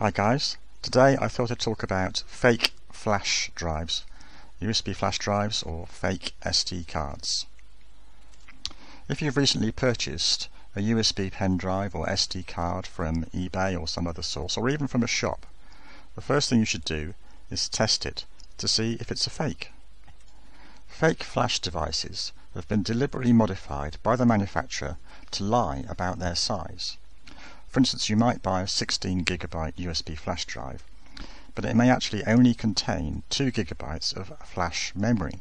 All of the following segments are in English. Hi guys, today I thought I'd talk about fake flash drives, USB flash drives or fake SD cards. If you've recently purchased a USB pen drive or SD card from eBay or some other source or even from a shop, the first thing you should do is test it to see if it's a fake. Fake flash devices have been deliberately modified by the manufacturer to lie about their size. For instance, you might buy a 16GB USB flash drive, but it may actually only contain 2GB of flash memory.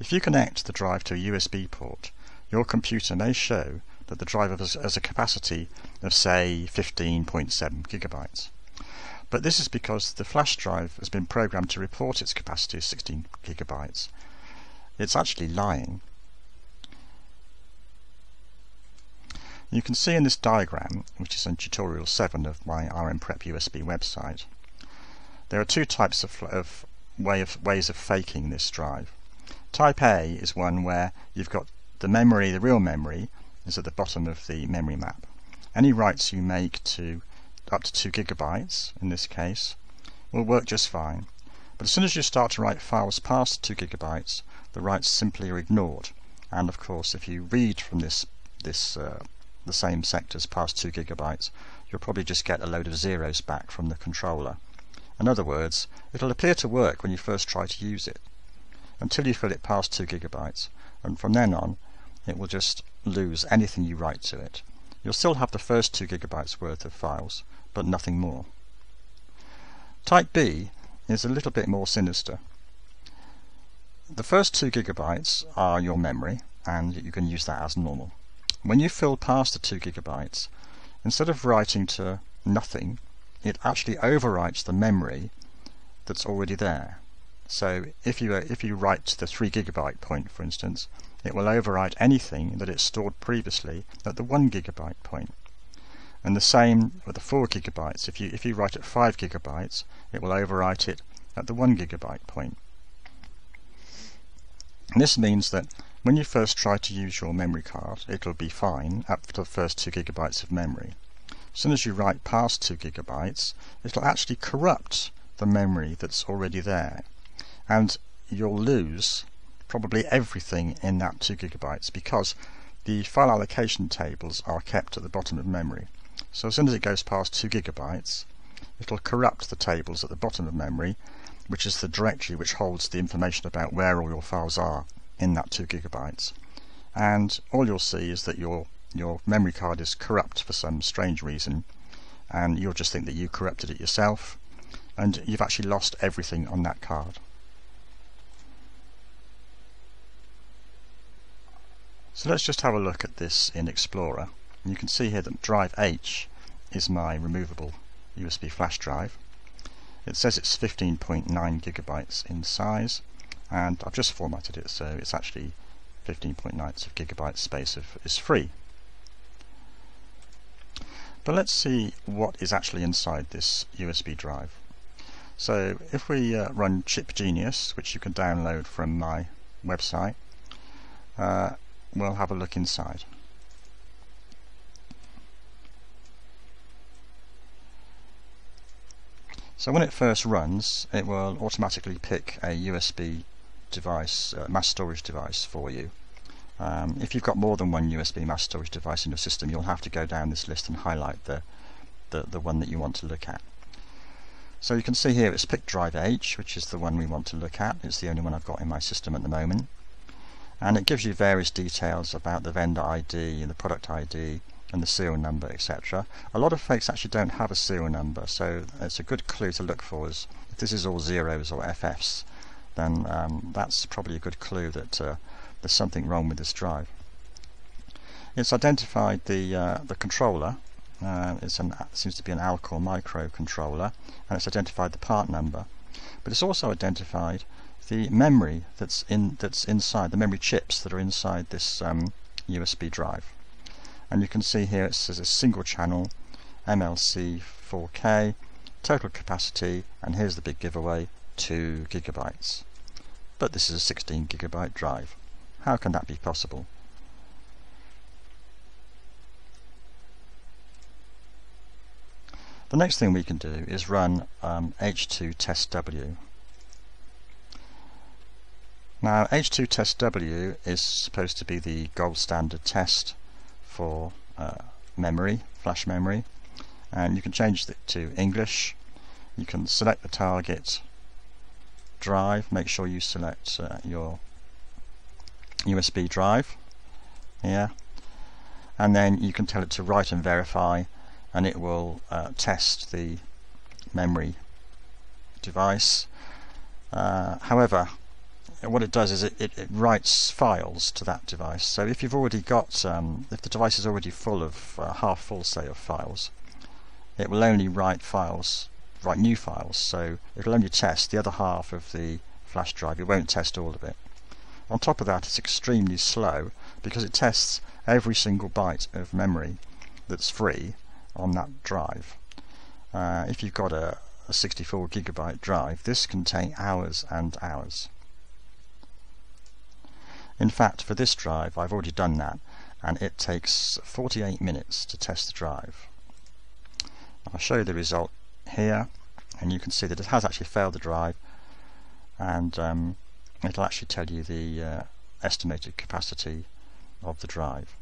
If you connect the drive to a USB port, your computer may show that the drive has a capacity of, say, 15.7GB. But this is because the flash drive has been programmed to report its capacity as 16GB. It's actually lying. You can see in this diagram, which is in tutorial 7 of my RMPrepUSB website, there are two types of ways of faking this drive. Type A is one where you've got the memory, the real memory, is at the bottom of the memory map. Any writes you make to up to 2GB, in this case, will work just fine. But as soon as you start to write files past 2GB, the writes simply are ignored. And of course, if you read from the same sectors past 2GB, you'll probably just get a load of zeros back from the controller. In other words, it'll appear to work when you first try to use it, until you fill it past 2GB, and from then on it will just lose anything you write to it. You'll still have the first 2GB worth of files, but nothing more. Type B is a little bit more sinister. The first 2GB are your memory, and you can use that as normal. When you fill past the 2GB, instead of writing to nothing, it actually overwrites the memory that's already there. So if you write to the 3GB point, for instance, it will overwrite anything that it stored previously at the 1GB point. And the same with the 4GB. If you write at 5GB, it will overwrite it at the 1GB point. And this means that when you first try to use your memory card, it'll be fine up to the first 2GB of memory. As soon as you write past 2GB, it'll actually corrupt the memory that's already there, and you'll lose probably everything in that 2GB because the file allocation tables are kept at the bottom of memory. So as soon as it goes past 2GB, it'll corrupt the tables at the bottom of memory, which is the directory which holds the information about where all your files are in that 2GB, and all you'll see is that your memory card is corrupt for some strange reason, and you'll just think that you corrupted it yourself, and you've actually lost everything on that card. So let's just have a look at this in Explorer. You can see here that drive H is my removable USB flash drive. It says it's 15.9GB in size, and I've just formatted it so it's actually 15.9GB space is free. But let's see what is actually inside this USB drive. So if we run Chip Genius, which you can download from my website, we'll have a look inside. So when it first runs, it will automatically pick a USB device, mass storage device for you. If you've got more than one USB mass storage device in your system, you'll have to go down this list and highlight the one that you want to look at. So you can see here it's picked drive H, which is the one we want to look at. It's the only one I've got in my system at the moment. And it gives you various details about the vendor ID and the product ID and the serial number, etc. A lot of fakes actually don't have a serial number, so it's a good clue to look for. Is if this is all zeros or FFs, then that's probably a good clue that there's something wrong with this drive. It's identified the controller. It seems to be an Alcor microcontroller, and it's identified the part number, but it's also identified the memory that's inside, the memory chips that are inside this USB drive. And you can see here it says a single channel MLC 4K, total capacity, and here's the big giveaway, 2GB. But this is a 16GB drive. How can that be possible? The next thing we can do is run H2testw. Now H2testw is supposed to be the gold standard test for memory, flash memory, and you can change it to English. You can select the target drive, make sure you select your USB drive here, and then you can tell it to write and verify, and it will test the memory device. However, what it does is it writes files to that device. So if you've already got, if the device is already full of, half full say of files, it will only write files, write new files. So it will only test the other half of the flash drive, it won't test all of it. On top of that, it's extremely slow because it tests every single byte of memory that's free on that drive. If you've got a 64 gigabyte drive, this can take hours and hours. In fact, for this drive I've already done that, and it takes 48 minutes to test the drive. I'll show you the result here, and you can see that it has actually failed the drive, and it'll actually tell you the estimated capacity of the drive.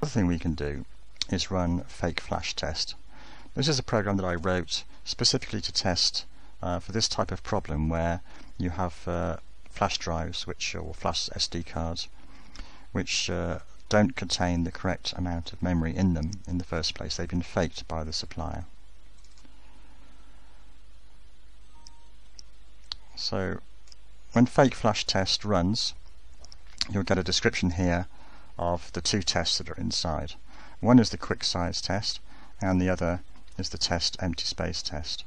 The other thing we can do is run FakeFlashTest. This is a program that I wrote specifically to test for this type of problem where you have flash drives which, or flash SD cards which don't contain the correct amount of memory in them in the first place. They've been faked by the supplier. So when FakeFlashTest runs, you'll get a description here of the two tests that are inside. One is the quick size test and the other is the test empty space test.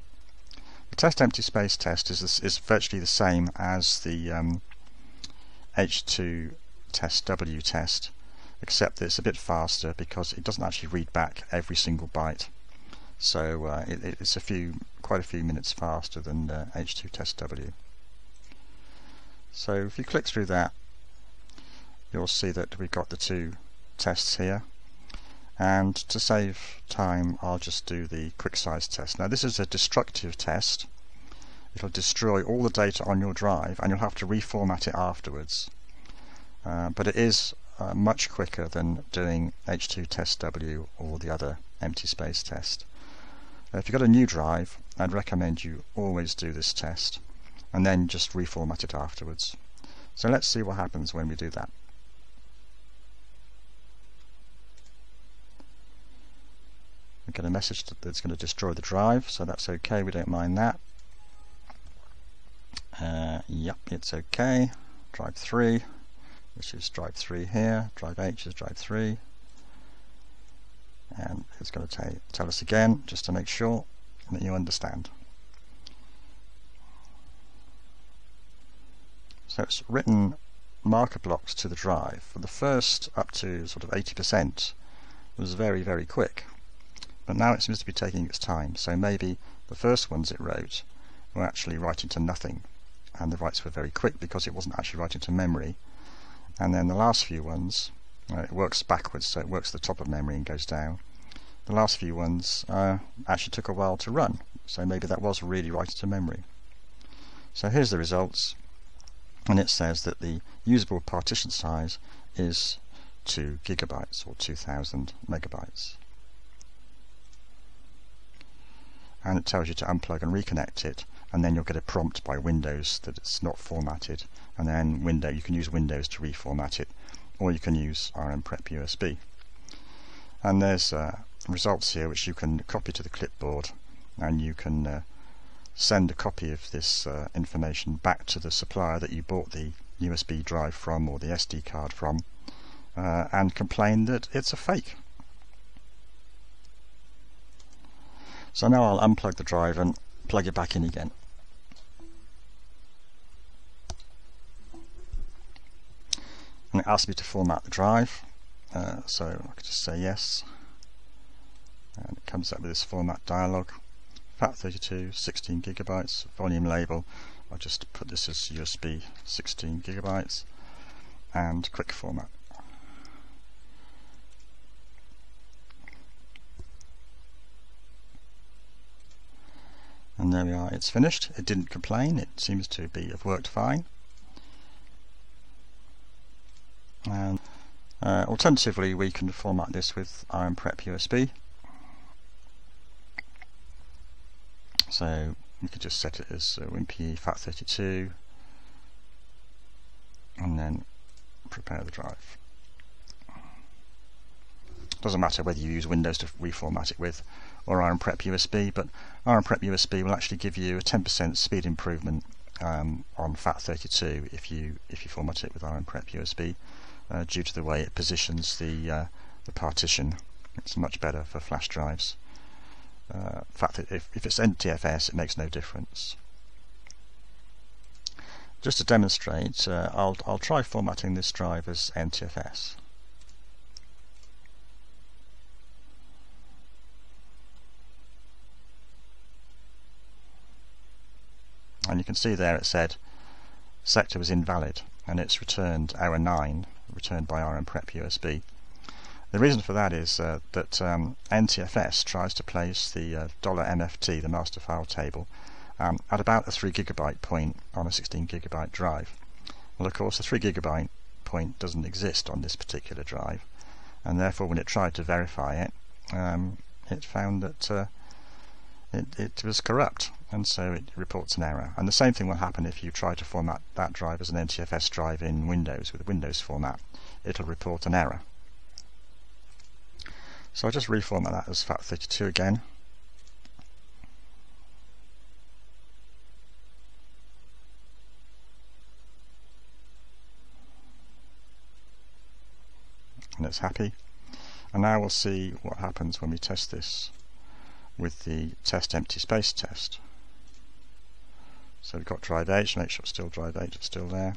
The test empty space test is virtually the same as the H2testw test, except that it's a bit faster because it doesn't actually read back every single byte. So it's quite a few minutes faster than the H2testw. So if you click through that, you'll see that we've got the two tests here, and to save time I'll just do the quick size test. Now this is a destructive test. It'll destroy all the data on your drive and you'll have to reformat it afterwards, but it is much quicker than doing H2testw or the other empty space test. If you've got a new drive, I'd recommend you always do this test and then just reformat it afterwards. So let's see what happens when we do that. We get a message that's going to destroy the drive, so that's okay, we don't mind that. Yep, it's okay. Drive 3, which is drive 3 here, drive H is drive 3, and it's going to tell us again just to make sure that you understand. So it's written marker blocks to the drive. For the first up to sort of 80% was very, very quick. But now it seems to be taking its time, so maybe the first ones it wrote were actually writing to nothing, and the writes were very quick because it wasn't actually writing to memory. And then the last few ones, it works backwards, so it works the top of memory and goes down. The last few ones actually took a while to run, so maybe that was really writing to memory. So here's the results, and it says that the usable partition size is 2 gigabytes or 2000 megabytes. And it tells you to unplug and reconnect it, and then you'll get a prompt by Windows that it's not formatted, and then you can use Windows to reformat it, or you can use RMPrepUSB. And there's results here which you can copy to the clipboard, and you can send a copy of this information back to the supplier that you bought the USB drive from or the SD card from, and complain that it's a fake. So now I'll unplug the drive and plug it back in again. And it asks me to format the drive, so I can just say yes. And it comes up with this format dialog, FAT32, 16 gigabytes, volume label. I'll just put this as USB 16 gigabytes, and quick format. And there we are, it's finished. It didn't complain, it seems to have worked fine. And alternatively, we can format this with RMPrepUSB. So we could just set it as WinPE FAT32 and then prepare the drive. Doesn't matter whether you use Windows to reformat it with or RMPrepUSB, but RMPrepUSB will actually give you a 10% speed improvement on FAT32 if you format it with RMPrepUSB due to the way it positions the partition. It's much better for flash drives. In fact, if it's NTFS, it makes no difference. Just to demonstrate, I'll try formatting this drive as NTFS. And you can see there it said sector was invalid, and it's returned error 9, returned by RMPrepUSB. The reason for that is that NTFS tries to place the $MFT, the master file table, at about the 3 GB point on a 16 GB drive. Well, of course, the 3 GB point doesn't exist on this particular drive, and therefore, when it tried to verify it, it found that it was corrupt, and so it reports an error. And the same thing will happen if you try to format that drive as an NTFS drive in Windows with a Windows format. It'll report an error. So I'll just reformat that as FAT32 again. And it's happy. And now we'll see what happens when we test this with the test empty space test. So we've got drive H, make sure it's still drive H, it's still there.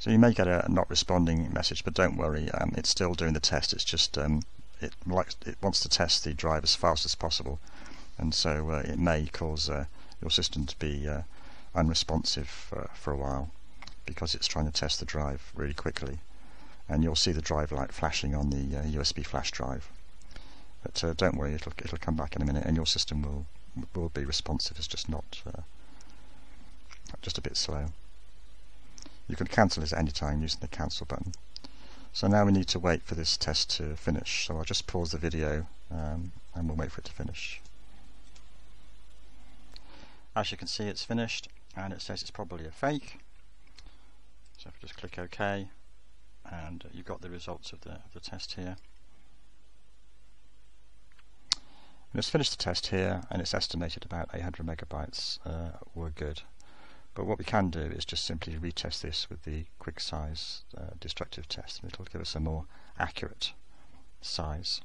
So you may get a not responding message, but don't worry, it's still doing the test. It's just it wants to test the drive as fast as possible, and so it may cause your system to be unresponsive for a while because it's trying to test the drive really quickly, and you'll see the drive light flashing on the USB flash drive. But don't worry, it'll come back in a minute, and your system will be responsive. It's just not just a bit slow. You can cancel this at any time using the cancel button. So now we need to wait for this test to finish. So I'll just pause the video and we'll wait for it to finish. As you can see, it's finished, and it says it's probably a fake. So if I just click OK, and you've got the results of the test here. And it's finished the test here, and it's estimated about 800 megabytes were good. But what we can do is just simply retest this with the quick size destructive test, and it'll give us a more accurate size.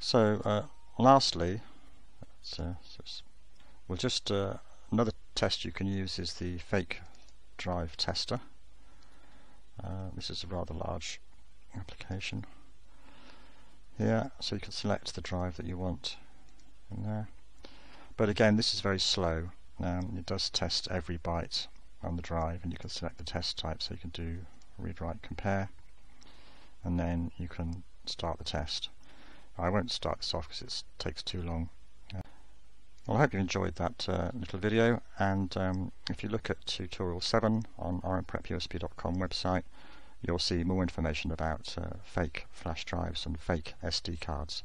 So lastly, another test you can use is the fake drive tester. This is a rather large application here, so you can select the drive that you want in there. But again, this is very slow. It does test every byte on the drive, and you can select the test type, so you can do read, write, compare, and then you can start the test. I won't start this off because it takes too long. Well, I hope you enjoyed that little video, and if you look at tutorial 7 on rmprepusb.com website, you'll see more information about fake flash drives and fake SD cards.